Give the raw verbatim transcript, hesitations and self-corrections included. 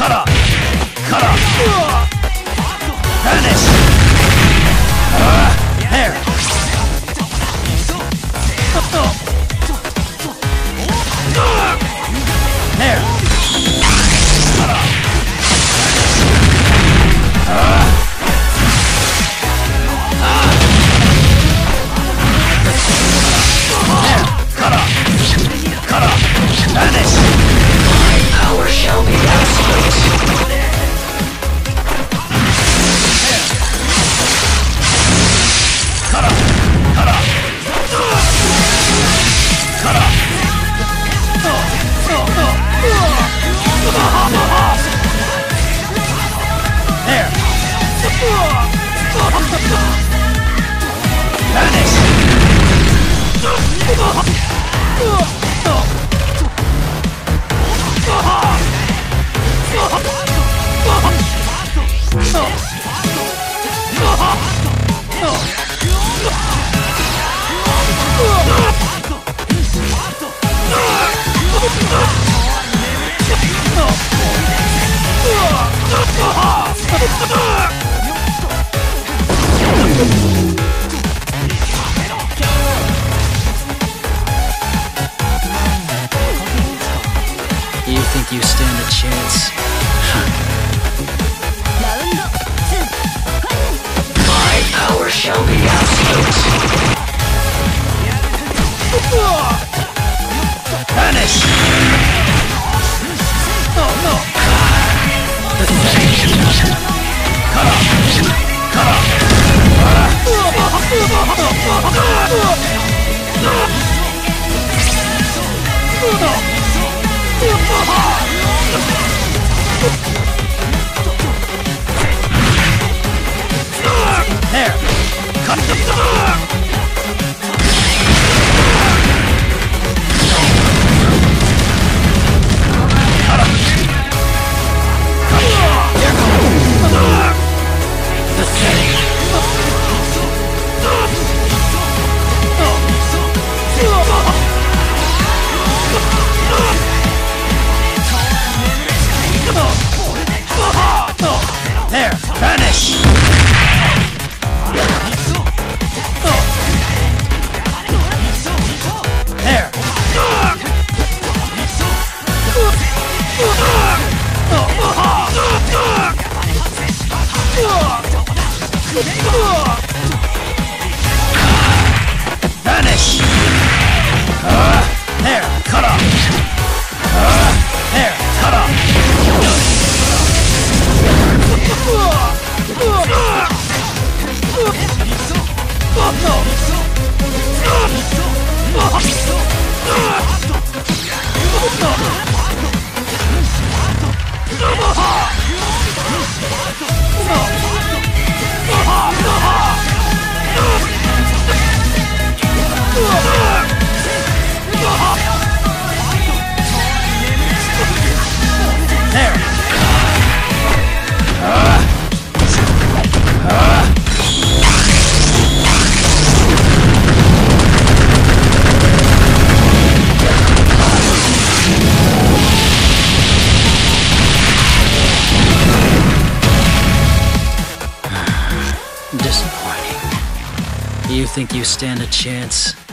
Cut up! Cut up! Finish! Uh, there! There! Cut up! Uh, there! Cut up! Cut up! Finish! My power shall be absolute! You stand a chance. My power shall be absolute. Vanish! Oh no! Cut off! Cut off! Oh, there! Cut the Cut up! There! Vanish! There! Vanish! Uh, there! Cut off! Uh, there! Cut off! There! Uh, uh. Disappointing. You think you stand a chance?